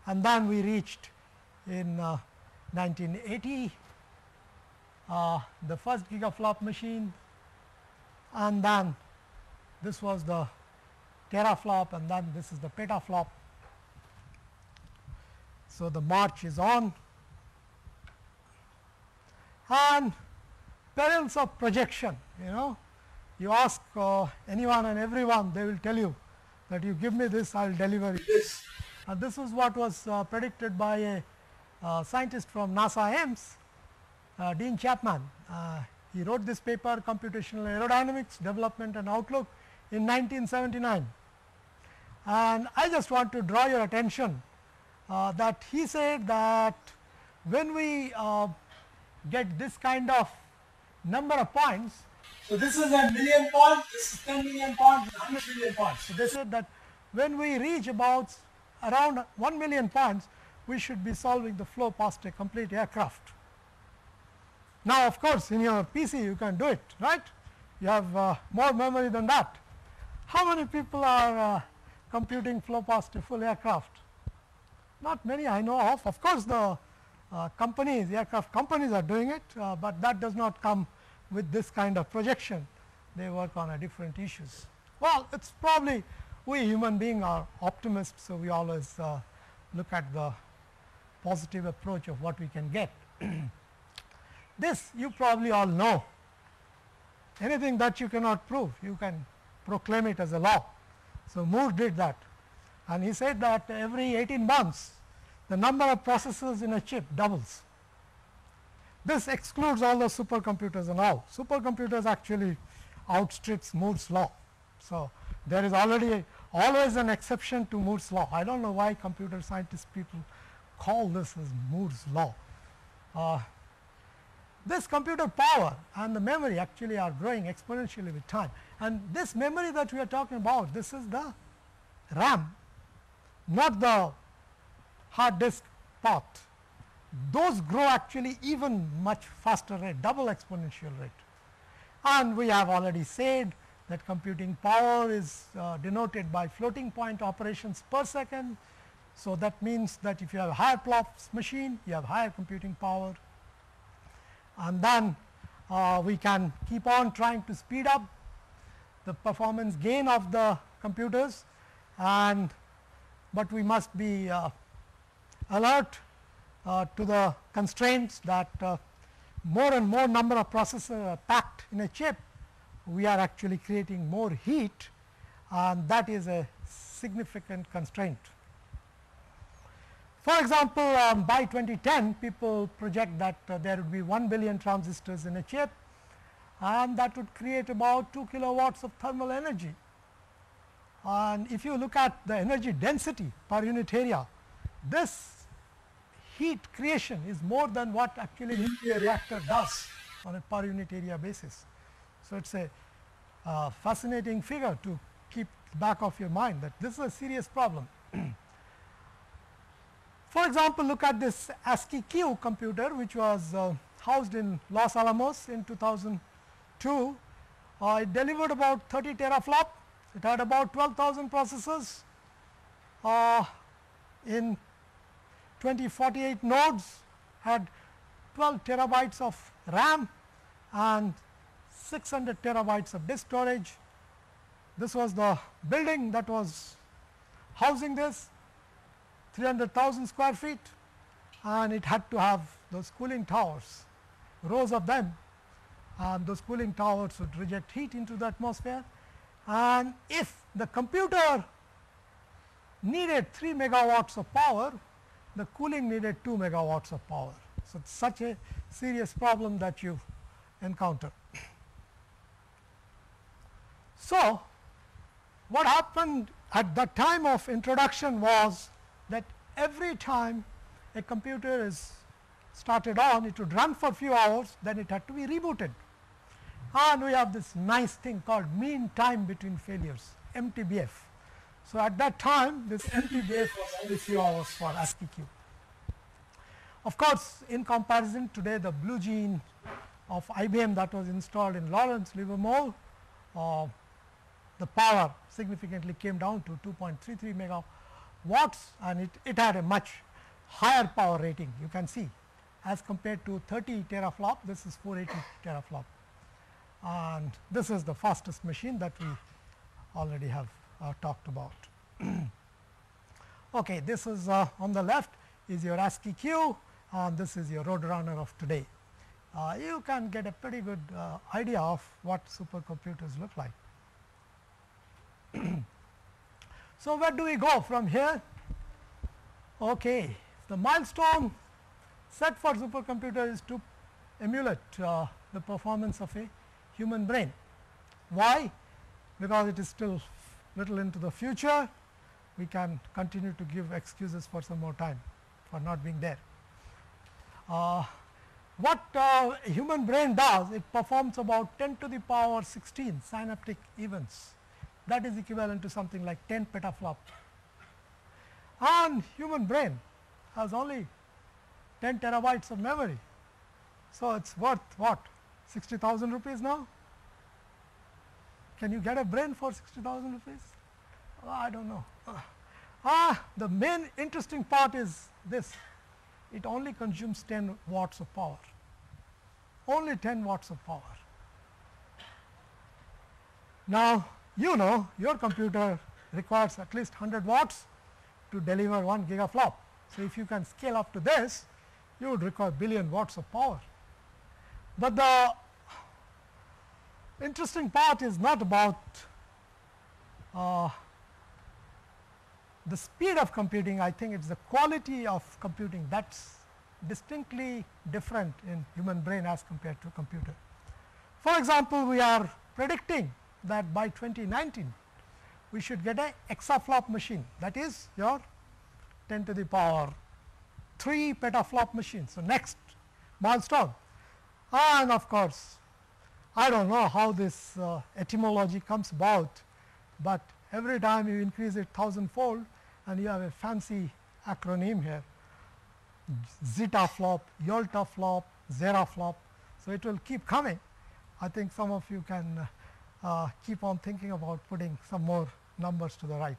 and then we reached in uh, nineteen eighty uh, the first gigaflop machine, and then this was the teraflop, and then this is the petaflop. So, the march is on, and perils of projection. You know, you ask uh, anyone and everyone, they will tell you that you give me this, I will deliver this. And this is what was uh, predicted by a uh, scientist from NASA Ames, uh, Dean Chapman. Uh, he wrote this paper, Computational Aerodynamics, Development and Outlook, in nineteen seventy-nine. And I just want to draw your attention uh, that he said that when we uh, get this kind of number of points. So, this is a million points, this is ten million points, one hundred million points. So, they said that when we reach about around one million points, we should be solving the flow past a complete aircraft. Now, of course, in your P C you can do it, right? You have uh, more memory than that. How many people are uh, computing flow past full aircraft? Not many I know of. Of course, the uh, companies, aircraft companies are doing it, uh, but that does not come with this kind of projection. They work on a different issues. Well, it is probably we human beings are optimists, so we always uh, look at the positive approach of what we can get. This you probably all know. Anything that you cannot prove, you can proclaim it as a law. So, Moore did that, and he said that every eighteen months the number of processors in a chip doubles. This excludes all the supercomputers and all. Supercomputers actually outstrips Moore's law. So, there is already always an exception to Moore's law. I do not know why computer scientist people call this as Moore's law. Uh, this computer power and the memory actually are growing exponentially with time, and this memory that we are talking about, this is the RAM, not the hard disk path. Those grow actually even much faster rate, double exponential rate. And we have already said that computing power is uh, denoted by floating point operations per second. So, that means that if you have a higher P L O P S machine, you have higher computing power, and then uh, we can keep on trying to speed up the performance gain of the computers, and but we must be uh, alert uh, to the constraints that uh, more and more number of processors are packed in a chip. We are actually creating more heat, and that is a significant constraint. For example, um, by twenty ten people project that uh, there would be one billion transistors in a chip, and that would create about two kilowatts of thermal energy. And if you look at the energy density per unit area, this heat creation is more than what actually nuclear reactor does on a per unit area basis. So, it is a uh, fascinating figure to keep back of your mind that this is a serious problem. For example, look at this ASCI-Q computer, which was uh, housed in Los Alamos in two thousand two. Uh, it delivered about thirty teraflop. It had about twelve thousand processors uh, in twenty forty-eight nodes, had twelve terabytes of RAM and six hundred terabytes of disk storage. This was the building that was housing this, three hundred thousand square feet, and it had to have those cooling towers, rows of them, and those cooling towers would reject heat into the atmosphere. And if the computer needed three megawatts of power, the cooling needed two megawatts of power. So, it's such a serious problem that you encounter. So, what happened at the time of introduction was that every time a computer is started on, it would run for few hours, then it had to be rebooted. And we have this nice thing called mean time between failures, M T B F. So, at that time this M T B F was only few hours for ASCII-Q. Of course, in comparison today the Blue Gene of I B M that was installed in Lawrence Livermore, uh, the power significantly came down to two point three three megawatts, and it, it had a much higher power rating, you can see, as compared to thirty teraflop, this is four hundred eighty teraflop, and this is the fastest machine that we already have uh, talked about. Okay, this is uh, on the left is your ASCII-Q, and this is your Roadrunner of today. Uh, you can get a pretty good uh, idea of what supercomputers look like. So, where do we go from here? Okay, the milestone set for supercomputer is to emulate uh, the performance of a human brain. Why? Because it is still little into the future. We can continue to give excuses for some more time for not being there. Uh, what uh, a human brain does, it performs about ten to the power sixteen synaptic events. That is equivalent to something like ten petaflop, and human brain has only ten terabytes of memory. So it's worth what, sixty thousand rupees now? Can you get a brain for sixty thousand rupees? Oh, I don't know. Ah, the main interesting part is this. It only consumes ten watts of power, only ten watts of power. Now, you know your computer requires at least one hundred watts to deliver one gigaflop. So, if you can scale up to this, you would require billion watts of power. But the interesting part is not about uh, the speed of computing. I think it is the quality of computing that is distinctly different in human brain as compared to computer. For example, we are predicting that by twenty nineteen, we should get a exaflop machine, that is your ten to the power three petaflop machine. So, next milestone. And of course, I do not know how this uh, etymology comes about, but every time you increase it thousand fold and you have a fancy acronym here, zeta flop, yolta flop, zera flop. So, it will keep coming. I think some of you can uh, keep on thinking about putting some more numbers to the right.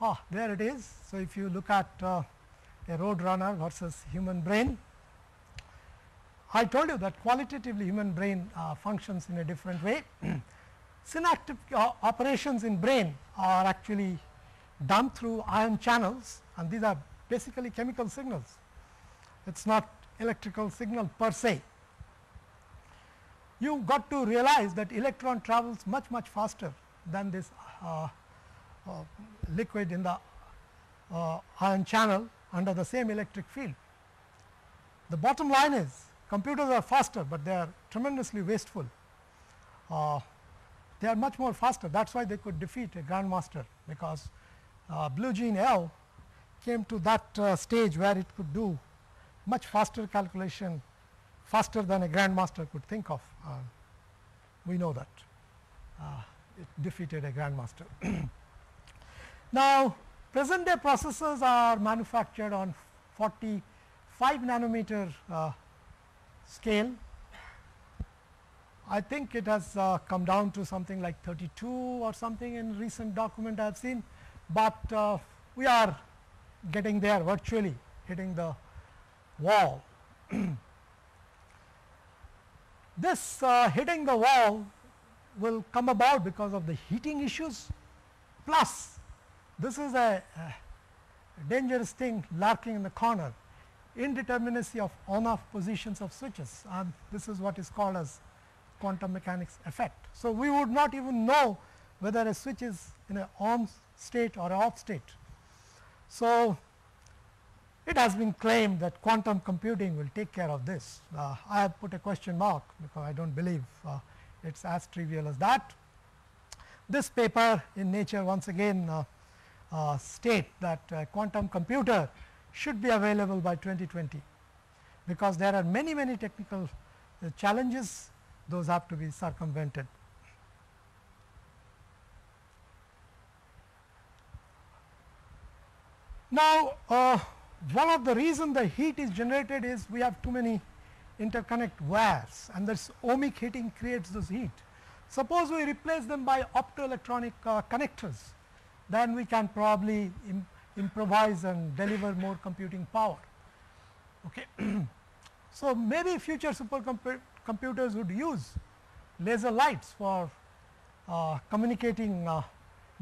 Ah, there it is. So, if you look at uh, a Roadrunner versus human brain, I told you that qualitatively human brain uh, functions in a different way. Synaptic uh, operations in brain are actually done through ion channels, and these are basically chemical signals. It is not electrical signal per se. You got to realize that electron travels much, much faster than this uh, uh, liquid in the uh, ion channel under the same electric field. The bottom line is computers are faster, but they are tremendously wasteful. Uh, they are much more faster. That is why they could defeat a grandmaster, because uh, Blue Gene L came to that uh, stage where it could do much faster calculation, faster than a grandmaster could think of. Uh, we know that uh, it defeated a grandmaster. Now, present day processors are manufactured on forty-five nanometer uh, scale. I think it has uh, come down to something like thirty-two or something in recent document I have seen, but uh, we are getting there, virtually hitting the wall. This uh, hitting the wall will come about because of the heating issues, plus this is a, a dangerous thing lurking in the corner, indeterminacy of on-off positions of switches, and this is what is called as quantum mechanics effect. So, we would not even know whether a switch is in an on state or an off state. So, it has been claimed that quantum computing will take care of this. Uh, I have put a question mark, because I do not believe uh, it is as trivial as that. This paper in Nature once again uh, uh, state that uh, quantum computer should be available by twenty twenty, because there are many, many technical uh, challenges. Those have to be circumvented. Now, uh, one of the reasons the heat is generated is we have too many interconnect wires, and this ohmic heating creates this heat. Suppose we replace them by optoelectronic uh, connectors, then we can probably im improvise and deliver more computing power. Okay. So, maybe future supercomputer computers would use laser lights for uh, communicating uh,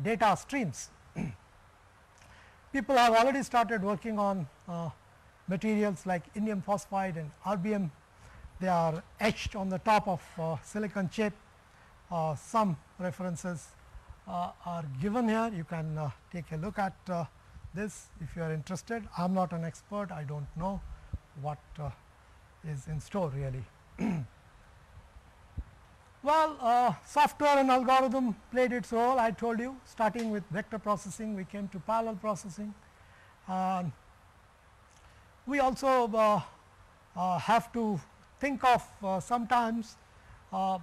data streams. People have already started working on uh, materials like indium phosphide and erbium. They are etched on the top of uh, silicon chip. Uh, some references uh, are given here. You can uh, take a look at uh, this if you are interested. I am not an expert. I do not know what uh, is in store really. Well, uh, software and algorithm played its role, I told you, starting with vector processing, we came to parallel processing. Uh, we also uh, uh, have to think of uh, sometimes uh,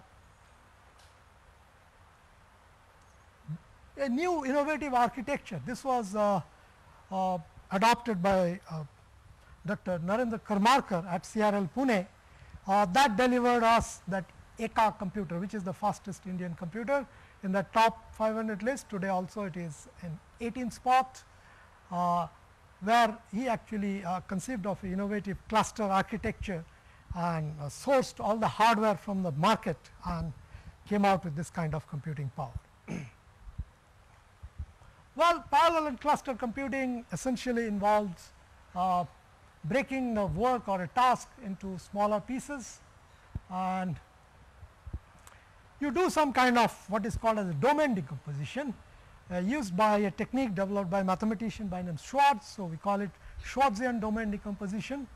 a new innovative architecture. This was uh, uh, adopted by uh, Doctor Narendra Karmarkar at C R L Pune. Uh, that delivered us that E C A computer, which is the fastest Indian computer in the top five hundred list. Today also it is an eighteenth spot, uh, where he actually uh, conceived of innovative cluster architecture and uh, sourced all the hardware from the market and came out with this kind of computing power. Well, parallel and cluster computing essentially involves uh, breaking a work or a task into smaller pieces, and you do some kind of what is called as a domain decomposition, uh, used by a technique developed by a mathematician by name Schwartz. So, we call it Schwartzian domain decomposition.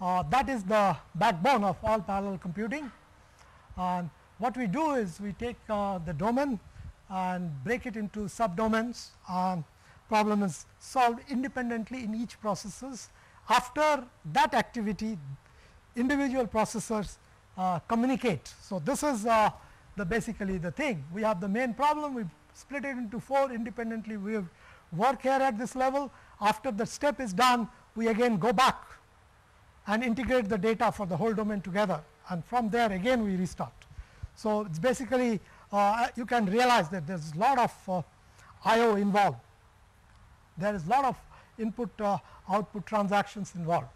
Uh, that is the backbone of all parallel computing. And what we do is we take uh, the domain and break it into subdomains, and problem is solved independently in each processes. After that activity, individual processors uh, communicate. So, this is uh, the basically the thing. We have the main problem, we split it into four independently, we work here at this level. After the step is done, we again go back and integrate the data for the whole domain together, and from there again we restart. So, it is basically uh, you can realize that there is a lot of uh, I O involved. There is a lot of input uh, output transactions involved.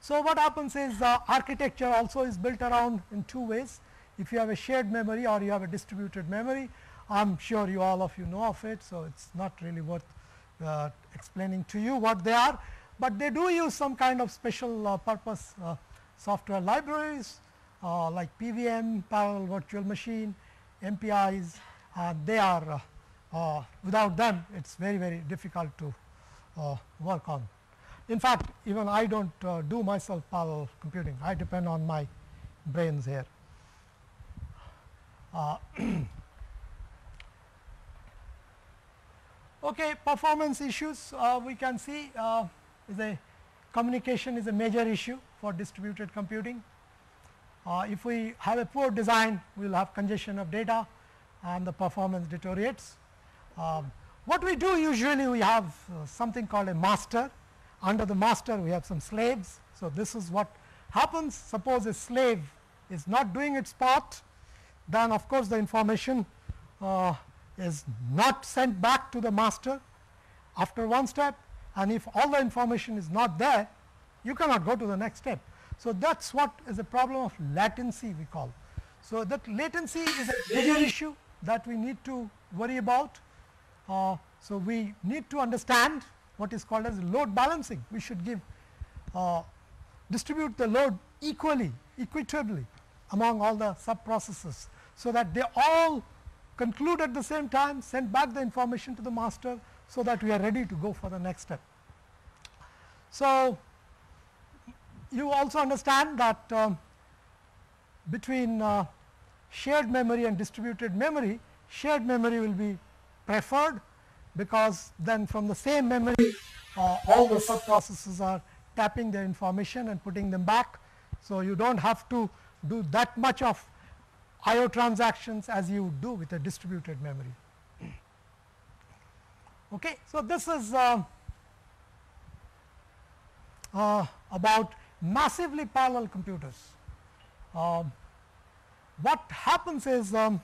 So, what happens is uh, architecture also is built around in two ways. If you have a shared memory or you have a distributed memory, I am sure you all of you know of it. So, it is not really worth uh, explaining to you what they are, but they do use some kind of special uh, purpose uh, software libraries uh, like P V M, parallel virtual machine, M P Is. Uh, they are uh, uh, without them it is very very difficult to Uh, work on. In fact, even I do not uh, do myself parallel computing, I depend on my brains here. Uh, okay, performance issues uh, we can see uh, is a communication is a major issue for distributed computing. Uh, if we have a poor design, we will have congestion of data and the performance deteriorates. Uh, What we do usually, we have uh, something called a master. Under the master we have some slaves. So, this is what happens. Suppose a slave is not doing its part, then of course, the information uh, is not sent back to the master after one step, and if all the information is not there, you cannot go to the next step. So, that is what is a problem of latency we call. So, that latency is a major issue that we need to worry about. Uh, so, we need to understand what is called as load balancing. We should give uh, distribute the load equally, equitably among all the sub processes. So, that they all conclude at the same time, send back the information to the master, so that we are ready to go for the next step. So, you also understand that um, between uh, shared memory and distributed memory, shared memory will be preferred, because then from the same memory uh, all the sub processes are tapping their information and putting them back. So, you do not have to do that much of I O transactions as you would do with a distributed memory. Okay. So, this is uh, uh, about massively parallel computers. Uh, what happens is um,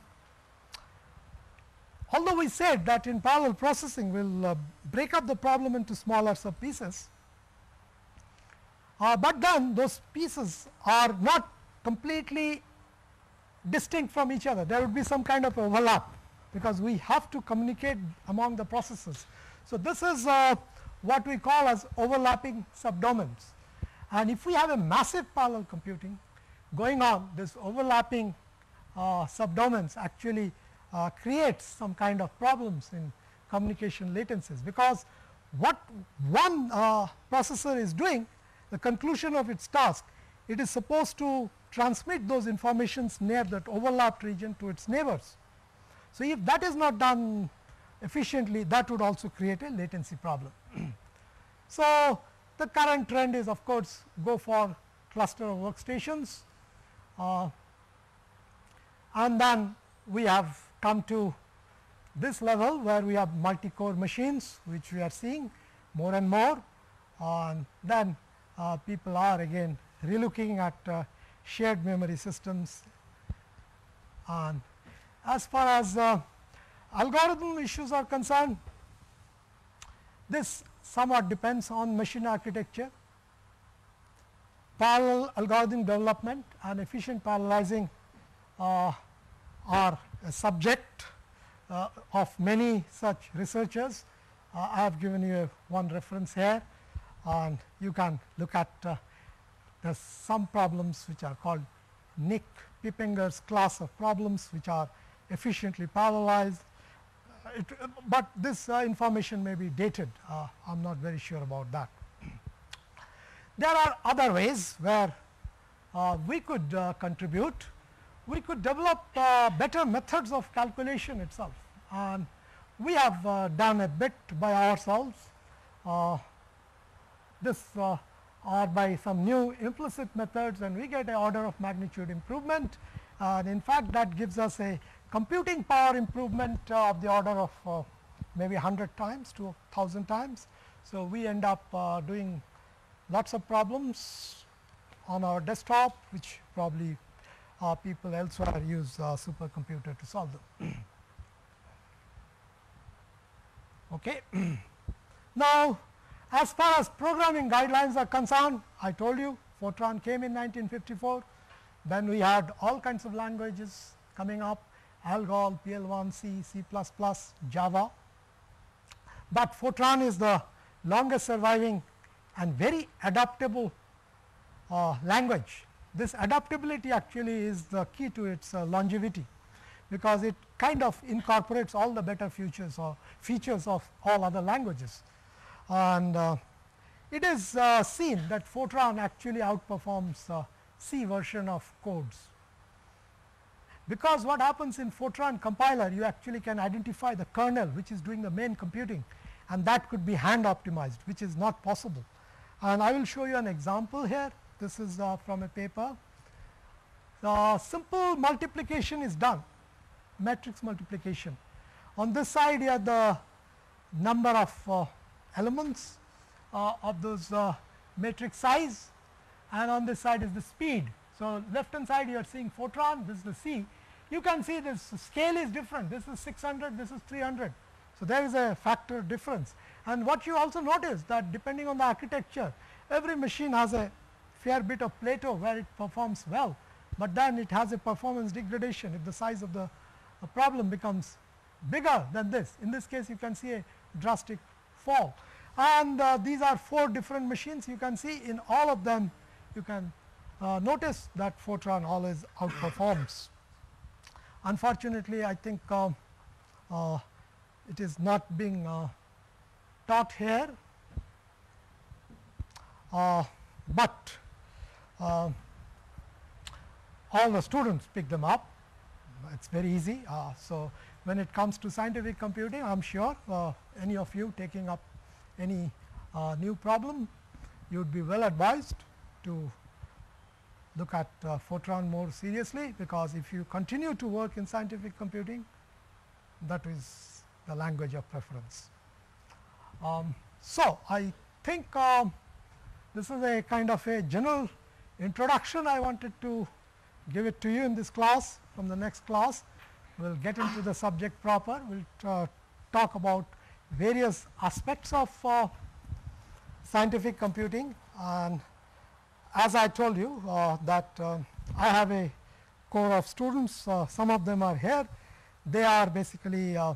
although we said that in parallel processing we will uh, break up the problem into smaller sub pieces, uh, but then those pieces are not completely distinct from each other. There would be some kind of overlap, because we have to communicate among the processes. So, this is uh, what we call as overlapping subdomains, and if we have a massive parallel computing going on, this overlapping uh, subdomains actually Uh, creates some kind of problems in communication latencies, because what one uh, processor is doing, the conclusion of its task, it is supposed to transmit those informations near that overlapped region to its neighbors. So, if that is not done efficiently, that would also create a latency problem. So, the current trend is of course, go for cluster of workstations, uh, and then we have come to this level where we have multi-core machines, which we are seeing more and more, and then uh, people are again relooking at uh, shared memory systems. And as far as uh, algorithm issues are concerned, this somewhat depends on machine architecture. Parallel algorithm development and efficient parallelizing uh, are a subject uh, of many such researchers. Uh, I have given you one reference here, and you can look at uh, there's some problems which are called Nick Pippinger's class of problems, which are efficiently parallelized. Uh, it, uh, but this uh, information may be dated. Uh, I am not very sure about that. There are other ways where uh, we could uh, contribute. We could develop uh, better methods of calculation itself, and we have uh, done a bit by ourselves. Uh, this uh, or by some new implicit methods, and we get an order of magnitude improvement, uh, and in fact that gives us a computing power improvement uh, of the order of uh, maybe one hundred times to one thousand times. So, we end up uh, doing lots of problems on our desktop, which probably uh, people elsewhere use uh, supercomputer to solve them. Okay. Now, as far as programming guidelines are concerned, I told you Fortran came in nineteen fifty-four, then we had all kinds of languages coming up, ALGOL, P L one, C, C plus plus, Java. But Fortran is the longest surviving and very adaptable uh, language. This adaptability actually is the key to its uh, longevity, because it kind of incorporates all the better features or features of all other languages. And uh, it is uh, seen that Fortran actually outperforms uh, C version of codes, because what happens in Fortran compiler, you actually can identify the kernel which is doing the main computing, and that could be hand optimized, which is not possible. And I will show you an example here. This is uh, from a paper. The simple multiplication is done, matrix multiplication. On this side, you have the number of uh, elements uh, of those uh, matrix size, and on this side is the speed. So, left hand side you are seeing Fortran, this is the C. You can see this scale is different, this is six hundred, this is three hundred. So, there is a factor difference, and what you also notice that depending on the architecture, every machine has a fair bit of plateau where it performs well, but then it has a performance degradation if the size of the uh, problem becomes bigger than this. In this case, you can see a drastic fall. And uh, these are four different machines. You can see in all of them, you can uh, notice that Fortran always outperforms. Unfortunately, I think uh, uh, it is not being uh, taught here, uh, but uh, all the students pick them up. It is very easy. Uh, so, when it comes to scientific computing, I am sure uh, any of you taking up any uh, new problem, you would be well advised to look at uh, Fortran more seriously, because if you continue to work in scientific computing, that is the language of preference. Um, so, I think um, this is a kind of a general introduction. I wanted to give it to you in this class. From the next class, we will get into the subject proper. We will uh, talk about various aspects of uh, scientific computing, and as I told you uh, that uh, I have a core of students, uh, some of them are here. They are basically uh,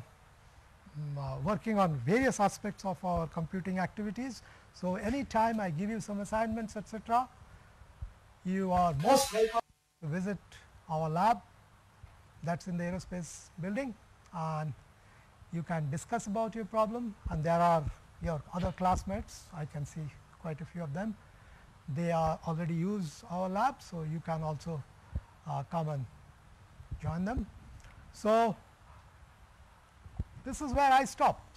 working on various aspects of our computing activities. So, any time I give you some assignments, etcetera, you are most welcome to visit our lab. That is in the aerospace building, and you can discuss about your problem, and there are your other classmates. I can see quite a few of them. They are already use our lab, so you can also uh, come and join them. So, this is where I stop.